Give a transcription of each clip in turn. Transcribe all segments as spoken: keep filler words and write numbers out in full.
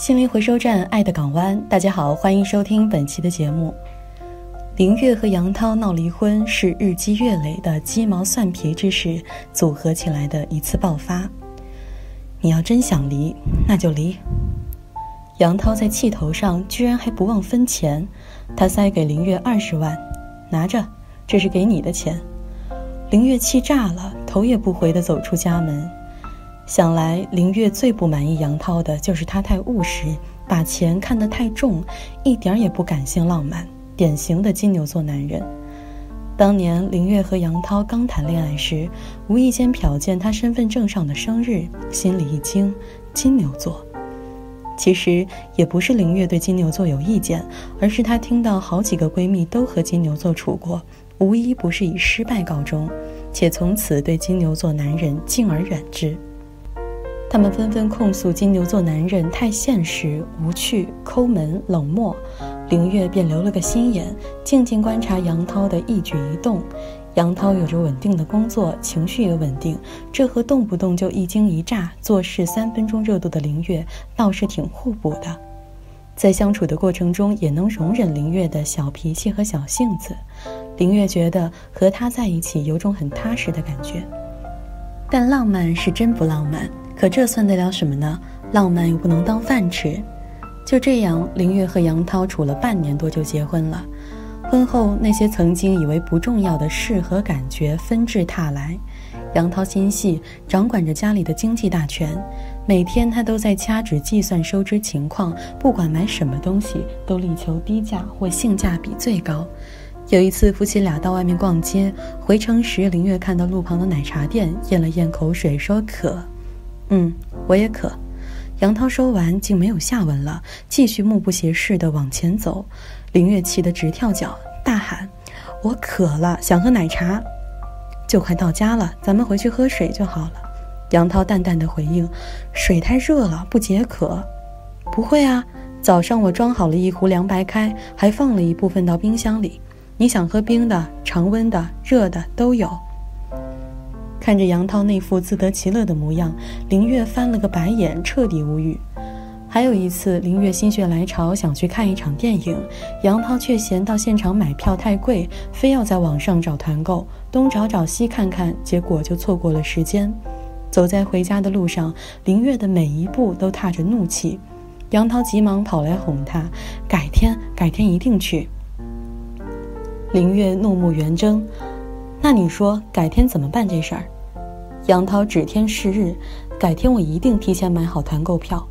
心灵回收站，爱的港湾。大家好，欢迎收听本期的节目。林月和杨涛闹离婚是日积月累的鸡毛蒜皮之事组合起来的一次爆发。你要真想离，那就离。杨涛在气头上居然还不忘分钱，他塞给林月二十万，拿着，这是给你的钱。林月气炸了，头也不回地走出家门。想来林月最不满意杨涛的就是他太务实，把钱看得太重，一点也不感性浪漫。典型的金牛座男人。当年林月和杨涛刚谈恋爱时，无意间瞟见他身份证上的生日，心里一惊，金牛座。其实也不是林月对金牛座有意见，而是她听到好几个闺蜜都和金牛座处过，无一不是以失败告终，且从此对金牛座男人敬而远之。他们纷纷控诉金牛座男人太现实、无趣、抠门、冷漠，林月便留了个心眼，静静观察杨涛的一举一动。杨涛有着稳定的工作，情绪也稳定，这和动不动就一惊一乍、做事三分钟热度的林月倒是挺互补的。在相处的过程中，也能容忍林月的小脾气和小性子。林月觉得和他在一起有种很踏实的感觉。但浪漫是真不浪漫，可这算得了什么呢？浪漫又不能当饭吃。就这样，林月和杨涛处了半年多就结婚了。婚后，那些曾经以为不重要的事和感觉纷至沓来。杨涛心细，掌管着家里的经济大权，每天他都在掐指计算收支情况，不管买什么东西都力求低价或性价比最高。有一次夫妻俩到外面逛街，回城时林月看到路旁的奶茶店，咽了咽口水说渴。嗯，我也渴。杨涛说完竟没有下文了，继续目不斜视地往前走。林月气得直跳脚，大喊，我渴了，想喝奶茶。就快到家了，咱们回去喝水就好了。杨涛淡淡地回应，水太热了，不解渴。不会啊，早上我装好了一壶凉白开，还放了一部分到冰箱里，你想喝冰的、常温的、热的都有。看着杨涛那副自得其乐的模样，林月翻了个白眼，彻底无语。还有一次，林月心血来潮想去看一场电影，杨涛却嫌到现场买票太贵，非要在网上找团购，东找找西看看，结果就错过了时间。走在回家的路上，林月的每一步都踏着怒气，杨涛急忙跑来哄她，改天改天一定去。林月怒目圆睁，那你说改天怎么办这事儿？杨涛指天誓日，改天我一定提前买好团购票。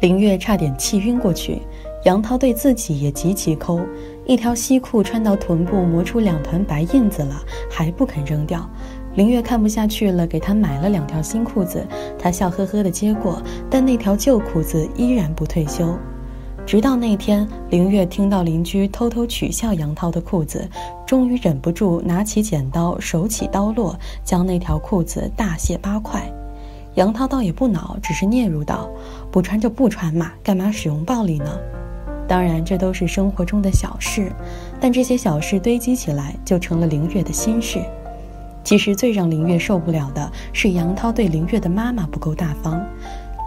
林月差点气晕过去。杨涛对自己也极其抠，一条西裤穿到臀部磨出两团白印子了，还不肯扔掉。林月看不下去了，给他买了两条新裤子，他笑呵呵的接过，但那条旧裤子依然不退休。直到那天，林月听到邻居偷偷取笑杨涛的裤子，终于忍不住拿起剪刀，手起刀落，将那条裤子大卸八块。杨涛倒也不恼，只是嗫嚅道，不穿就不穿嘛，干嘛使用暴力呢？当然这都是生活中的小事，但这些小事堆积起来就成了林月的心事。其实最让林月受不了的是杨涛对林月的妈妈不够大方。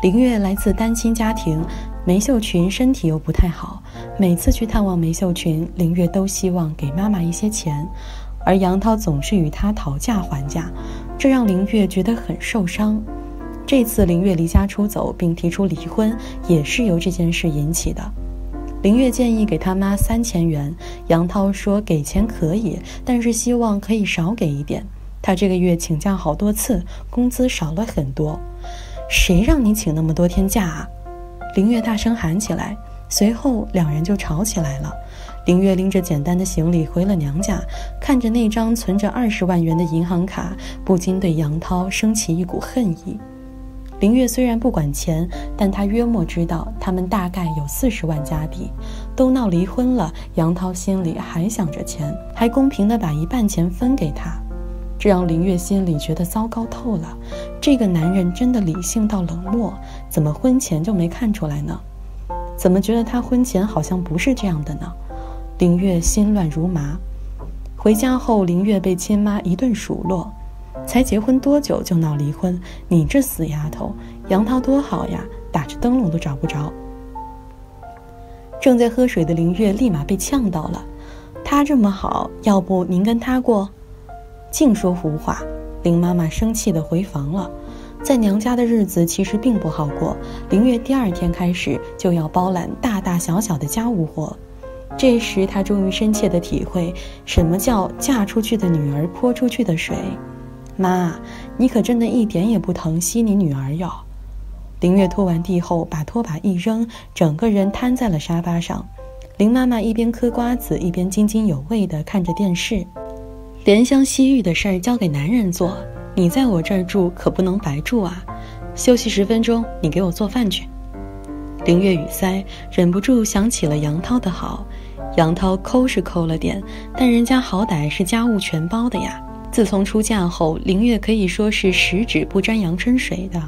林月来自单亲家庭，梅秀群身体又不太好，每次去探望梅秀群，林月都希望给妈妈一些钱，而杨涛总是与她讨价还价，这让林月觉得很受伤。这次林月离家出走并提出离婚，也是由这件事引起的。林月建议给她妈三千元，杨涛说给钱可以，但是希望可以少给一点，她这个月请假好多次，工资少了很多。谁让你请那么多天假啊？林月大声喊起来，随后两人就吵起来了。林月拎着简单的行李回了娘家，看着那张存着二十万元的银行卡，不禁对杨涛升起一股恨意。林月虽然不管钱，但她约莫知道他们大概有四十万家底，都闹离婚了，杨涛心里还想着钱，还公平地把一半钱分给她，这让林月心里觉得糟糕透了。这个男人真的理性到冷漠，怎么婚前就没看出来呢？怎么觉得他婚前好像不是这样的呢？林月心乱如麻。回家后，林月被亲妈一顿数落，才结婚多久就闹离婚，你这死丫头，杨涛多好呀，打着灯笼都找不着。正在喝水的凌月立马被呛到了。他这么好，要不您跟他过？净说胡话！林妈妈生气地回房了。在娘家的日子其实并不好过，凌月第二天开始就要包揽大大小小的家务活。这时她终于深切地体会什么叫嫁出去的女儿泼出去的水。妈，你可真的一点也不疼惜你女儿哟！凌月拖完地后，把拖把一扔，整个人瘫在了沙发上。林妈妈一边嗑瓜子，一边津津有味地看着电视。怜香惜玉的事儿交给男人做，你在我这儿住可不能白住啊！休息十分钟，你给我做饭去。凌月语塞，忍不住想起了杨涛的好。杨涛抠是抠了点，但人家好歹是家务全包的呀。自从出嫁后，凌月可以说是十指不沾阳春水的。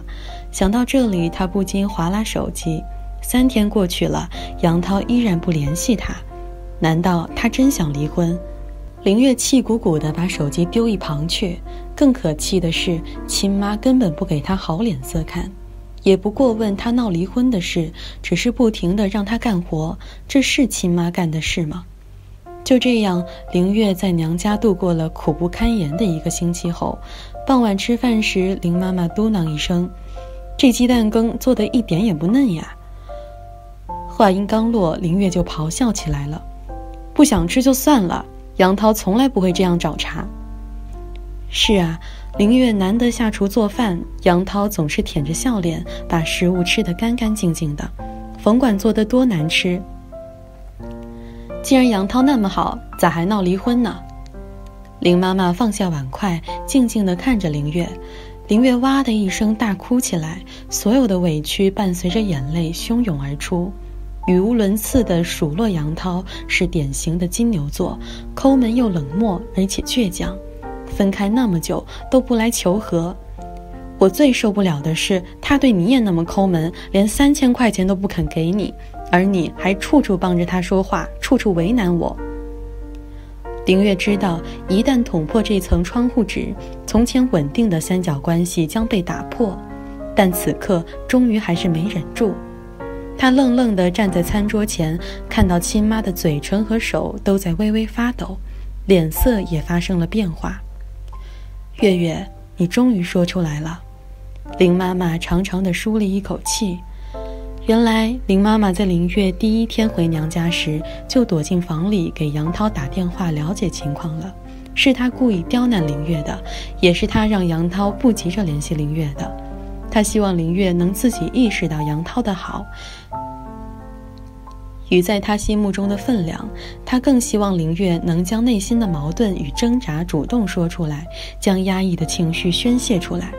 想到这里，她不禁划拉手机。三天过去了，杨涛依然不联系她，难道她真想离婚？凌月气鼓鼓地把手机丢一旁去。更可气的是，亲妈根本不给她好脸色看，也不过问她闹离婚的事，只是不停地让她干活。这是亲妈干的事吗？就这样，凌月在娘家度过了苦不堪言的一个星期后，傍晚吃饭时，林妈妈嘟囔一声：“这鸡蛋羹做得一点也不嫩呀。”话音刚落，凌月就咆哮起来了：“不想吃就算了，杨涛从来不会这样找茬。”是啊，凌月难得下厨做饭，杨涛总是舔着笑脸，把食物吃得干干净净的，甭管做得多难吃。既然杨涛那么好，咋还闹离婚呢？林妈妈放下碗筷，静静地看着凌月。凌月哇的一声大哭起来，所有的委屈伴随着眼泪汹涌而出。语无伦次的数落杨涛是典型的金牛座，抠门又冷漠，而且倔强。分开那么久都不来求和，我最受不了的是他对你也那么抠门，连三千块钱都不肯给你。而你还处处帮着他说话，处处为难我。凌月知道，一旦捅破这层窗户纸，从前稳定的三角关系将被打破，但此刻终于还是没忍住。她愣愣地站在餐桌前，看到亲妈的嘴唇和手都在微微发抖，脸色也发生了变化。月月，你终于说出来了。林妈妈长长地舒了一口气。原来林妈妈在凌月第一天回娘家时，就躲进房里给杨涛打电话了解情况了。是她故意刁难凌月的，也是她让杨涛不急着联系凌月的。她希望凌月能自己意识到杨涛的好与在她心目中的分量，她更希望凌月能将内心的矛盾与挣扎主动说出来，将压抑的情绪宣泄出来。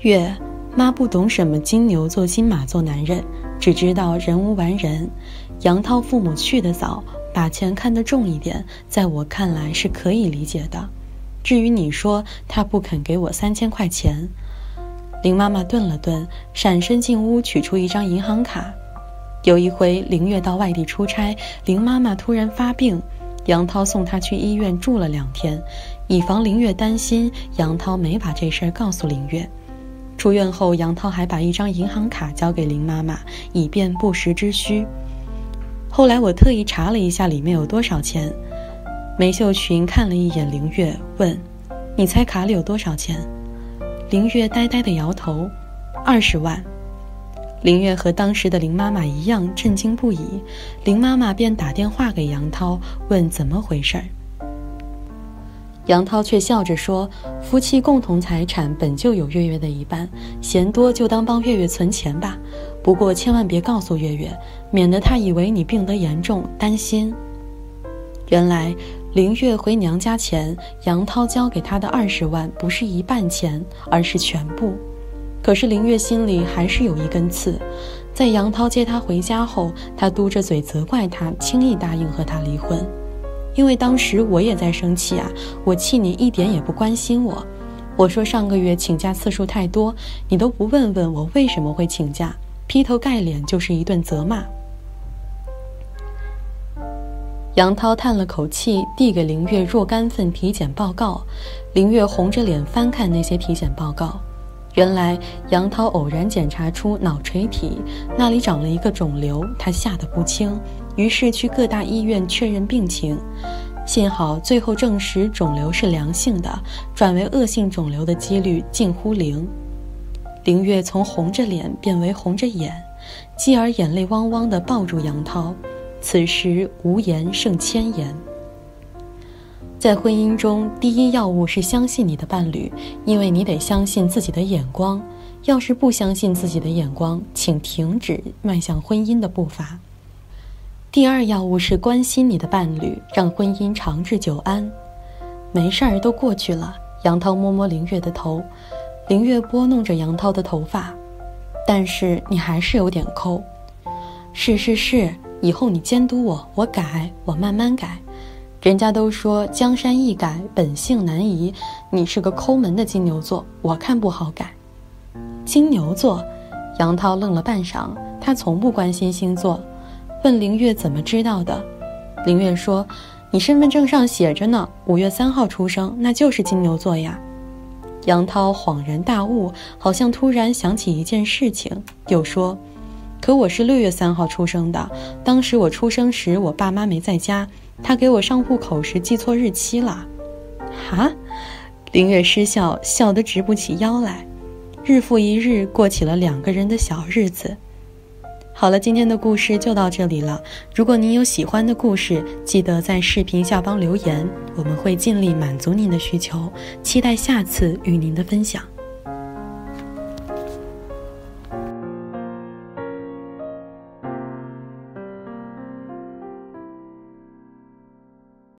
月，妈不懂什么金牛座金马座男人，只知道人无完人。杨涛父母去得早，把钱看得重一点，在我看来是可以理解的。至于你说他不肯给我三千块钱，林妈妈顿了顿，闪身进屋取出一张银行卡。有一回凌月到外地出差，林妈妈突然发病，杨涛送她去医院住了两天，以防凌月担心，杨涛没把这事儿告诉凌月。出院后，杨涛还把一张银行卡交给林妈妈，以便不时之需。后来我特意查了一下里面有多少钱。梅秀群看了一眼凌月，问：“你猜卡里有多少钱？”凌月呆呆地摇头：“二十万。”凌月和当时的林妈妈一样震惊不已，林妈妈便打电话给杨涛，问怎么回事儿。杨涛却笑着说：“夫妻共同财产本就有月月的一半，嫌多就当帮月月存钱吧。不过千万别告诉月月，免得她以为你病得严重，担心。”原来，凌月回娘家前，杨涛交给她的二十万不是一半钱，而是全部。可是凌月心里还是有一根刺。在杨涛接她回家后，她嘟着嘴责怪她轻易答应和她离婚。因为当时我也在生气啊，我气你一点也不关心我。我说上个月请假次数太多，你都不问问我为什么会请假，劈头盖脸就是一顿责骂。杨涛叹了口气，递给凌月若干份体检报告。凌月红着脸翻看那些体检报告，原来杨涛偶然检查出脑垂体那里长了一个肿瘤，他吓得不轻，于是去各大医院确认病情。幸好最后证实肿瘤是良性的，转为恶性肿瘤的几率近乎零。凌月从红着脸变为红着眼，继而眼泪汪汪地抱住杨涛，此时无言胜千言。在婚姻中，第一要务是相信你的伴侣，因为你得相信自己的眼光。要是不相信自己的眼光，请停止迈向婚姻的步伐。第二要务是关心你的伴侣，让婚姻长治久安。没事儿都过去了，杨涛摸摸凌月的头，凌月拨弄着杨涛的头发，但是你还是有点抠。是是是，以后你监督我，我改，我慢慢改。人家都说江山易改，本性难移，你是个抠门的金牛座，我看不好改。金牛座？杨涛愣了半晌，他从不关心星座，问凌月怎么知道的。凌月说，你身份证上写着呢，五月三号出生，那就是金牛座呀。杨涛恍然大悟，好像突然想起一件事情，又说，可我是六月三号出生的，当时我出生时我爸妈没在家，他给我上户口时记错日期了。哈？凌月失笑，笑得直不起腰来。日复一日过起了两个人的小日子。好了，今天的故事就到这里了。如果您有喜欢的故事，记得在视频下方留言，我们会尽力满足您的需求。期待下次与您的分享。